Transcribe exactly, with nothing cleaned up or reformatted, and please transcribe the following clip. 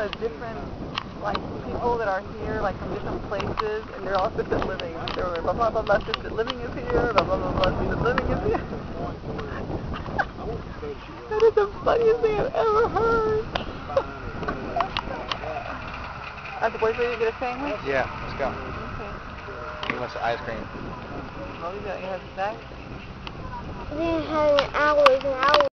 the different, like, people that are here, like, from different places, and they're all assisted living. They were, blah, blah, blah, blah, assisted living is here, blah, blah, blah, blah, assisted living is here. That is the funniest thing I've ever heard. Are the boys ready to get a sandwich? Yeah, let's go. Okay. He wants the ice cream. Oh, you got, you have snacks? We had hours and hours.